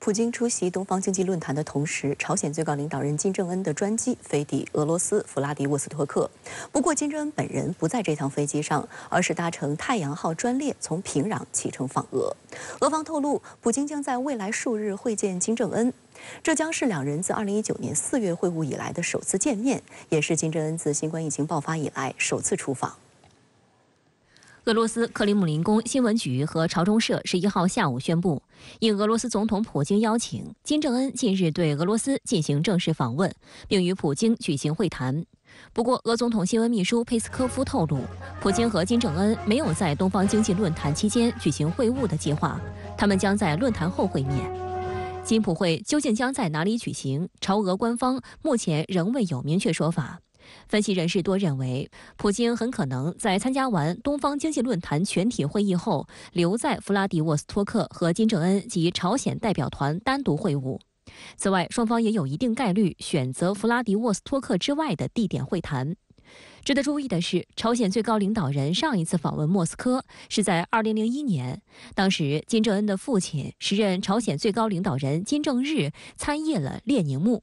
普京出席东方经济论坛的同时，朝鲜最高领导人金正恩的专机飞抵俄罗斯弗拉迪沃斯托克。不过，金正恩本人不在这趟飞机上，而是搭乘太阳号专列从平壤启程访俄。俄方透露，普京将在未来数日会见金正恩，这将是两人自2019年4月会晤以来的首次见面，也是金正恩自新冠疫情爆发以来首次出访。 俄罗斯克里姆林宫新闻局和朝中社11号下午宣布，应俄罗斯总统普京邀请，金正恩近日对俄罗斯进行正式访问，并与普京举行会谈。不过，俄总统新闻秘书佩斯科夫透露，普京和金正恩没有在东方经济论坛期间举行会晤的计划，他们将在论坛后会面。金普会究竟将在哪里举行，朝俄官方目前仍未有明确说法。 分析人士多认为，普京很可能在参加完东方经济论坛全体会议后，留在弗拉迪沃斯托克和金正恩及朝鲜代表团单独会晤。此外，双方也有一定概率选择弗拉迪沃斯托克之外的地点会谈。值得注意的是，朝鲜最高领导人上一次访问莫斯科是在2001年，当时金正恩的父亲时任朝鲜最高领导人金正日参谒了列宁墓。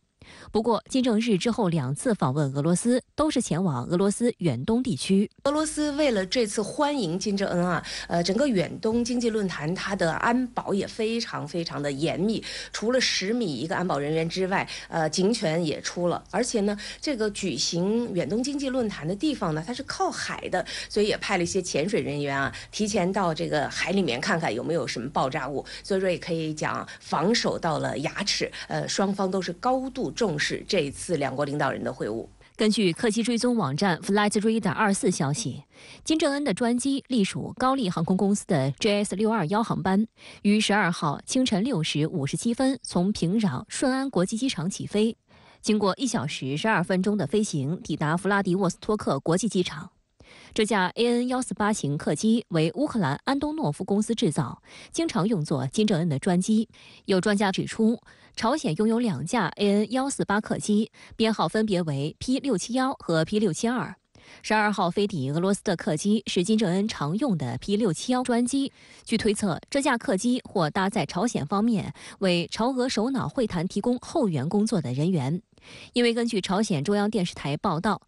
不过，金正日之后两次访问俄罗斯，都是前往俄罗斯远东地区。俄罗斯为了这次欢迎金正恩啊，整个远东经济论坛它的安保也非常的严密，除了10米一个安保人员之外，警犬也出了。而且呢，这个举行远东经济论坛的地方呢，它是靠海的，所以也派了一些潜水人员啊，提前到这个海里面看看有没有什么爆炸物。所以说也可以讲防守到了牙齿。双方都是高度 重视这一次两国领导人的会晤。根据客机追踪网站 FlightRadar24 消息，金正恩的专机隶属高丽航空公司的 JS621 航班，于12号清晨6时57分从平壤顺安国际机场起飞，经过1小时12分钟的飞行，抵达弗拉迪沃斯托克国际机场。这架 AN-148 型客机为乌克兰安东诺夫公司制造，经常用作金正恩的专机。有专家指出， 朝鲜拥有2架 AN-148 客机，编号分别为 P-671 和 P-672。12号飞抵俄罗斯的客机是金正恩常用的 P-671 专机。据推测，这架客机或搭载朝鲜方面为朝俄首脑会谈提供后援工作的人员，因为根据朝鲜中央电视台报道，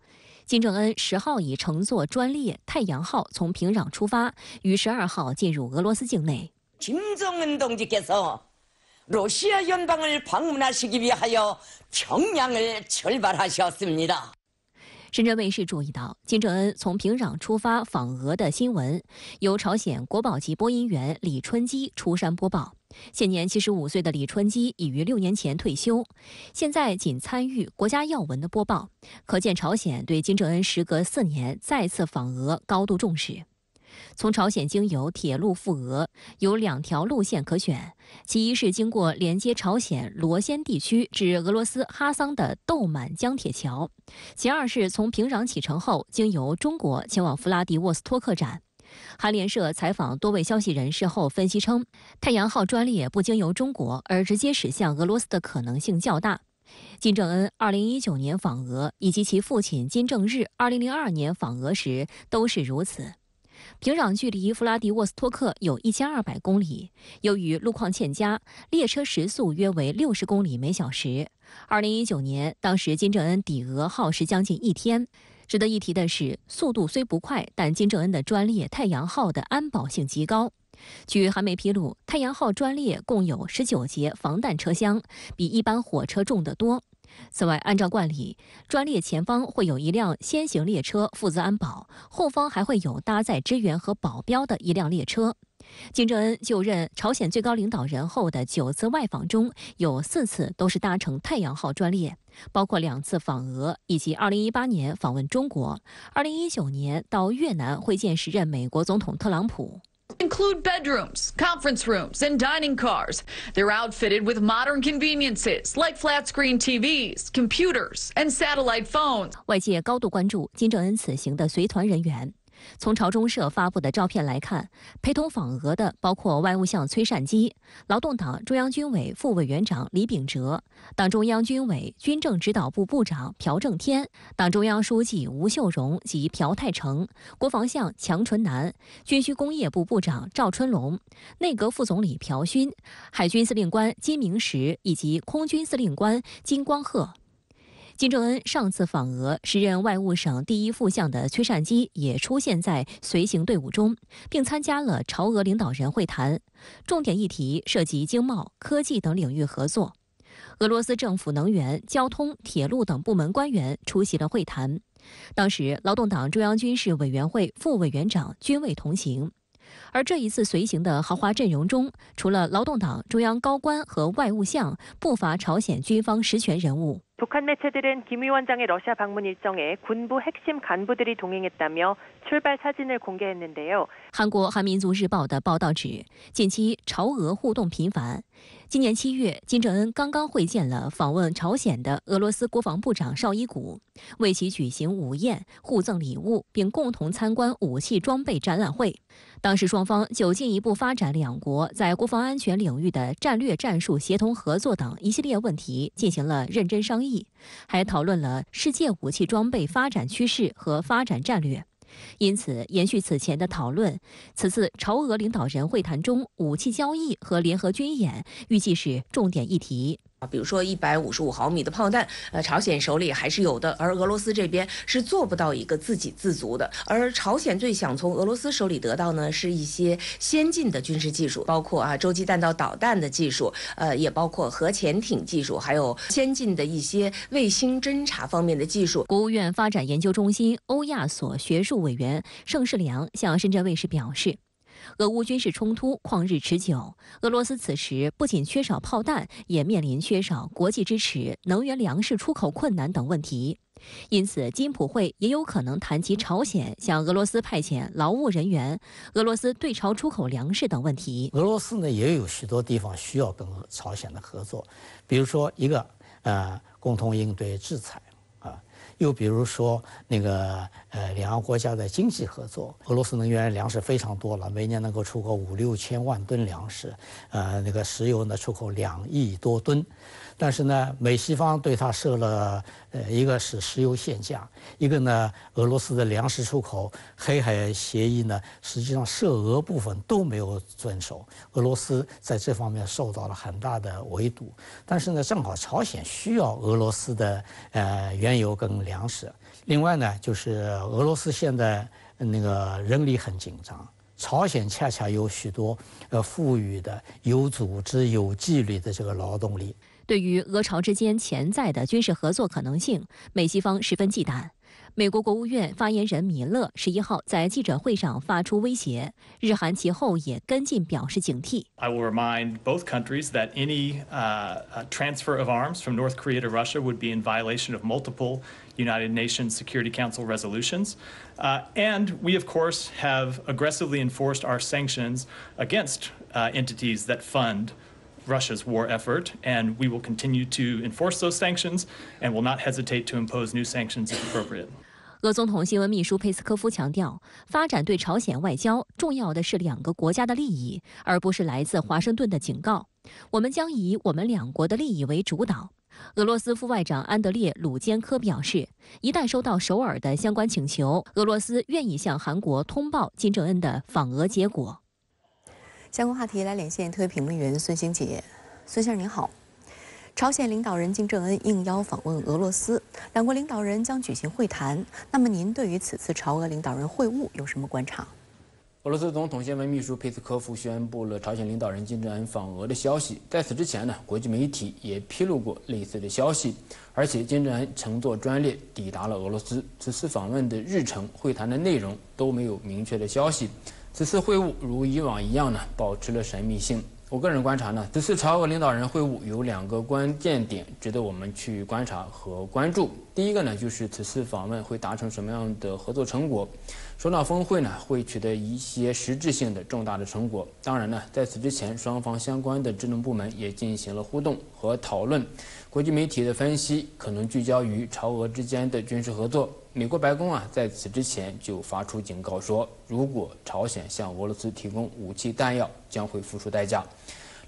金正恩10号已乘坐专列“太阳号”从平壤出发，于12号进入俄罗斯境内。金正恩同志께서 러시아 연방을 방문하시기 위하여 평양을 출발하셨습니다. 深圳卫视注意到，金正恩从平壤出发访俄的新闻，由朝鲜国宝级播音员李春基出山播报。现年75岁的李春基已于6年前退休，现在仅参与国家要闻的播报，可见朝鲜对金正恩时隔4年再次访俄高度重视。 从朝鲜经由铁路赴俄有2条路线可选，其一是经过连接朝鲜罗先地区至俄罗斯哈桑的斗满江铁桥；其二是从平壤启程后，经由中国前往弗拉迪沃斯托克站。韩联社采访多位消息人士后分析称，太阳号专列不经由中国而直接驶向俄罗斯的可能性较大。 金正恩2019年访俄以及其父亲金正日2002年访俄时都是如此。 平壤距离弗拉迪沃斯托克有1200公里，由于路况欠佳，列车时速约为60公里每小时。2019年，当时金正恩抵俄耗时将近1天。值得一提的是，速度虽不快，但金正恩的专列“太阳号”的安保性极高。据韩媒披露，“太阳号”专列共有19节防弹车厢，比一般火车重得多。此外，按照惯例，专列前方会有一辆先行列车负责安保，后方还会有搭载支援和保镖的一辆列车。金正恩就任朝鲜最高领导人后的9次外访中，有4次都是搭乘太阳号专列，包括2次访俄，以及2018年访问中国、2019年到越南会见时任美国总统特朗普。 Include bedrooms, conference rooms, and dining cars. They're outfitted with modern conveniences like flat-screen TVs, computers, and satellite phones. 外界高度关注金正恩此行的随团人员。从朝中社发布的照片来看，陪同访俄的包括外务相崔善基、劳动党中央军委副委员长李秉哲、党中央军委军政指导部部长朴正天、党中央书记吴秀荣及朴泰成、国防相强纯南、军需工业部部长赵春龙、内阁副总理朴勋、海军司令官金明石以及空军司令官金光赫。 金正恩上次访俄，时任外务省第一副相的崔善基也出现在随行队伍中，并参加了朝俄领导人会谈。重点议题涉及经贸、科技等领域合作。俄罗斯政府能源、交通、铁路等部门官员出席了会谈。当时，劳动党中央军事委员会副委员长均未同行。 而这一次随行的豪华阵容中，除了劳动党中央高官和外务相，不乏朝鲜军方实权人物。북한매체들은김위원장의 러시아 방문 일정에 군부 핵심 간부들이 동행했다며 출발 사진을 공개했는데요.韩国《韩民族日报》的报道指，近期朝俄互动频繁。今年7月，金正恩刚刚会见了访问朝鲜的俄罗斯国防部长绍伊古，为其举行午宴、互赠礼物，并共同参观武器装备展览会。 当时双方就进一步发展两国在国防安全领域的战略战术协同合作等一系列问题进行了认真商议，还讨论了世界武器装备发展趋势和发展战略。因此，延续此前的讨论，此次朝俄领导人会谈中，武器交易和联合军演预计是重点议题。 啊，比如说155毫米的炮弹，朝鲜手里还是有的，而俄罗斯这边是做不到一个自给自足的。而朝鲜最想从俄罗斯手里得到呢，是一些先进的军事技术，包括洲际弹道导弹的技术，也包括核潜艇技术，还有先进的一些卫星侦察方面的技术。国务院发展研究中心欧亚所学术委员盛世良向深圳卫视表示。 俄乌军事冲突旷日持久，俄罗斯此时不仅缺少炮弹，也面临缺少国际支持、能源、粮食出口困难等问题。因此，金普会也有可能谈及朝鲜向俄罗斯派遣劳务人员、俄罗斯对朝出口粮食等问题。俄罗斯呢，也有许多地方需要跟朝鲜的合作，比如说一个共同应对制裁。 又比如说，两个国家的经济合作，俄罗斯能源粮食非常多了，每年能够出口5、6千万吨粮食，石油呢出口2亿多吨，但是呢，美西方对它设了，一个是石油限价，一个呢，俄罗斯的粮食出口黑海协议呢，实际上涉俄部分都没有遵守，俄罗斯在这方面受到了很大的围堵，但是呢，正好朝鲜需要俄罗斯的原油跟 粮食，另外呢，就是俄罗斯现在人力很紧张，朝鲜恰恰有许多富裕的、有组织、有纪律的这个劳动力。对于俄朝之间潜在的军事合作可能性，美西方十分忌惮。美国国务院发言人米勒11号在记者会上发出威胁，日韩其后也跟进表示警惕。I will remind both countries that any transfer of arms from North Korea to Russia would be in violation of multiple United Nations Security Council resolutions, and we of course have aggressively enforced our sanctions against entities that fund Russia's war effort, and we will continue to enforce those sanctions and will not hesitate to impose new sanctions if appropriate. 俄总统新闻秘书佩斯科夫强调，发展对朝鲜外交重要的是两个国家的利益，而不是来自华盛顿的警告。我们将以我们两国的利益为主导。俄罗斯副外长安德烈·鲁坚科表示，一旦收到首尔的相关请求，俄罗斯愿意向韩国通报金正恩的访俄结果。 相关话题来连线特约评论员孙兴杰，孙先生您好。朝鲜领导人金正恩应邀访问俄罗斯，两国领导人将举行会谈。那么您对于此次朝俄领导人会晤有什么观察？俄罗斯总统新闻秘书佩斯科夫宣布了朝鲜领导人金正恩访俄的消息。在此之前呢，国际媒体也披露过类似的消息，而且金正恩乘坐专列抵达了俄罗斯。此次访问的日程、会谈的内容都没有明确的消息。 此次会晤如以往一样呢，保持了神秘性。我个人观察呢，此次朝俄领导人会晤有两个关键点值得我们去观察和关注。第一个呢，就是此次访问会达成什么样的合作成果。首脑峰会呢会取得一些实质性的重大的成果。当然呢，在此之前，双方相关的职能部门也进行了互动和讨论。国际媒体的分析可能聚焦于朝俄之间的军事合作。美国白宫在此之前就发出警告说，如果朝鲜向俄罗斯提供武器弹药，将会付出代价。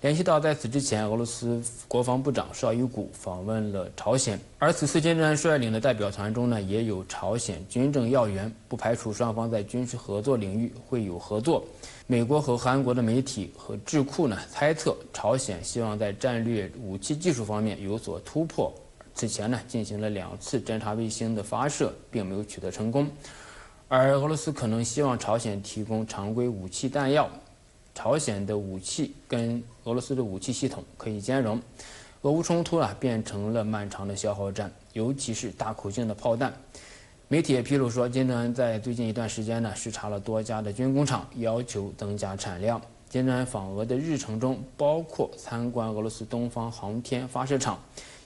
联系到在此之前，俄罗斯国防部长绍伊古访问了朝鲜，而此次金正恩率领的代表团中也有朝鲜军政要员，不排除双方在军事合作领域会有合作。美国和韩国的媒体和智库猜测，朝鲜希望在战略武器技术方面有所突破。 此前进行了2次侦察卫星的发射，并没有取得成功，而俄罗斯可能希望朝鲜提供常规武器弹药。朝鲜的武器跟俄罗斯的武器系统可以兼容，俄乌冲突变成了漫长的消耗战，尤其是大口径的炮弹。媒体也披露说，金正恩在最近一段时间视察了多家的军工厂，要求增加产量。金正恩访俄的日程中，包括参观俄罗斯东方航天发射场。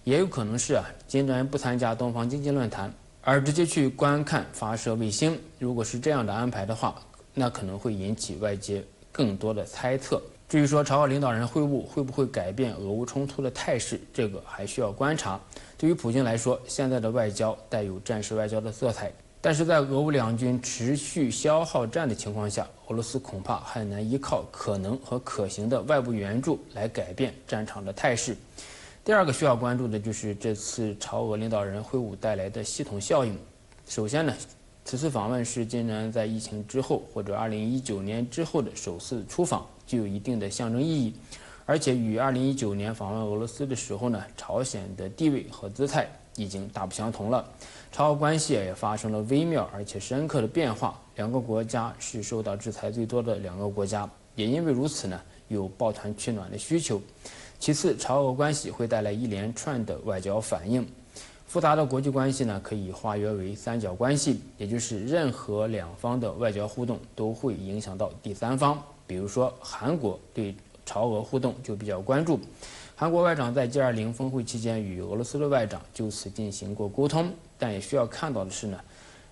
也有可能是金正恩不参加东方经济论坛，而直接去观看发射卫星。如果是这样的安排的话，那可能会引起外界更多的猜测。至于说朝俄领导人会晤会不会改变俄乌冲突的态势，这个还需要观察。对于普京来说，现在的外交带有战时外交的色彩，但是在俄乌两军持续消耗战的情况下，俄罗斯恐怕很难依靠可能和可行的外部援助来改变战场的态势。 第二个需要关注的就是这次朝俄领导人会晤带来的系统效应。首先此次访问是金正恩在疫情之后或者2019年之后的首次出访，具有一定的象征意义。而且与2019年访问俄罗斯的时候朝鲜的地位和姿态已经大不相同了，朝俄关系也发生了微妙而且深刻的变化。两个国家是受到制裁最多的两个国家，也因为如此有抱团取暖的需求。 其次，朝俄关系会带来一连串的外交反应。复杂的国际关系可以化约为三角关系，也就是任何两方的外交互动都会影响到第三方。比如说，韩国对朝俄互动就比较关注。韩国外长在 G20 峰会期间与俄罗斯的外长就此进行过沟通，但也需要看到的是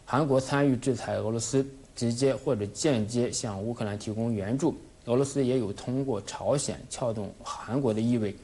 韩国参与制裁俄罗斯，直接或者间接向乌克兰提供援助。 俄罗斯也有通过朝鲜撬动韩国的意味。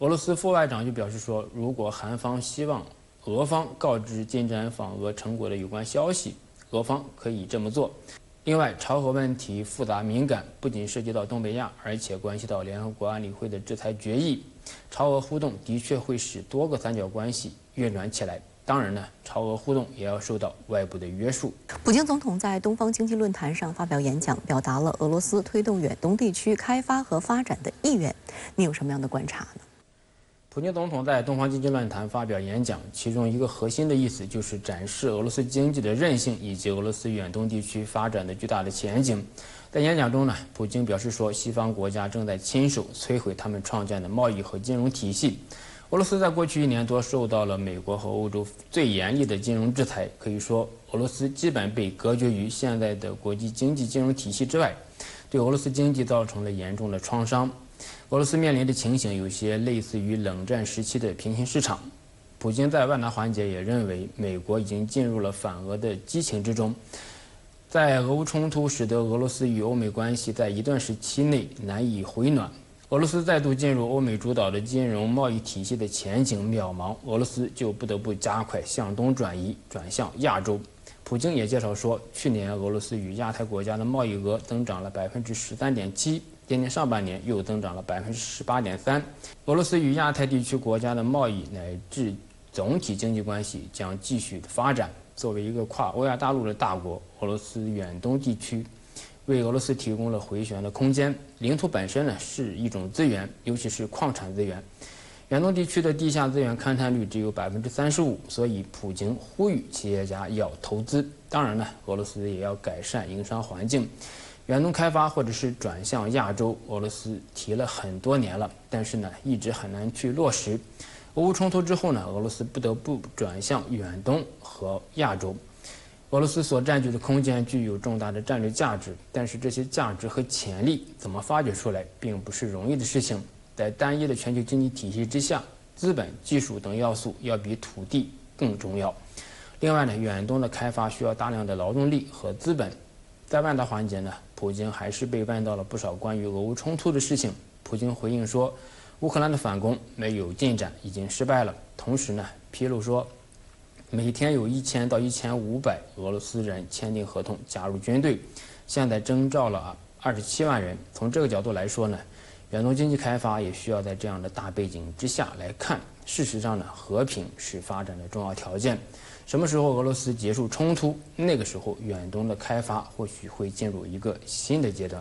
俄罗斯副外长就表示说，如果韩方希望俄方告知金正恩访俄成果的有关消息，俄方可以这么做。另外，朝核问题复杂敏感，不仅涉及到东北亚，而且关系到联合国安理会的制裁决议。朝俄互动的确会使多个三角关系运转起来。 当然，朝俄互动也要受到外部的约束。普京总统在东方经济论坛上发表演讲，表达了俄罗斯推动远东地区开发和发展的意愿。你有什么样的观察呢？普京总统在东方经济论坛发表演讲，其中一个核心的意思就是展示俄罗斯经济的韧性以及俄罗斯远东地区发展的巨大的前景。在演讲中普京表示说，西方国家正在亲手摧毁他们创建的贸易和金融体系。 俄罗斯在过去1年多受到了美国和欧洲最严厉的金融制裁，可以说俄罗斯基本被隔绝于现在的国际经济金融体系之外，对俄罗斯经济造成了严重的创伤。俄罗斯面临的情形有些类似于冷战时期的平行市场。普京在万达环节也认为，美国已经进入了反俄的激情之中。在俄乌冲突使得俄罗斯与欧美关系在一段时期内难以回暖。 俄罗斯再度进入欧美主导的金融贸易体系的前景渺茫，俄罗斯就不得不加快向东转移，转向亚洲。普京也介绍说，去年俄罗斯与亚太国家的贸易额增长了 13.7%， 今年上半年又增长了 18.3%。俄罗斯与亚太地区国家的贸易乃至总体经济关系将继续发展。作为一个跨欧亚大陆的大国，俄罗斯远东地区。 为俄罗斯提供了回旋的空间。领土本身是一种资源，尤其是矿产资源。远东地区的地下资源勘探率只有 35%， 所以普京呼吁企业家要投资。当然俄罗斯也要改善营商环境，远东开发或者是转向亚洲，俄罗斯提了很多年了，但是一直很难去落实。俄乌冲突之后俄罗斯不得不转向远东和亚洲。 俄罗斯所占据的空间具有重大的战略价值，但是这些价值和潜力怎么发掘出来，并不是容易的事情。在单一的全球经济体系之下，资本、技术等要素要比土地更重要。另外远东的开发需要大量的劳动力和资本。在万达环节普京还是被问到了不少关于俄乌冲突的事情。普京回应说，乌克兰的反攻没有进展，已经失败了。同时披露说。每天有1000到1500俄罗斯人签订合同加入军队，现在征召了27万人。从这个角度来说呢，远东经济开发也需要在这样的大背景之下来看。事实上呢，和平是发展的重要条件。什么时候俄罗斯结束冲突，那个时候远东的开发或许会进入一个新的阶段。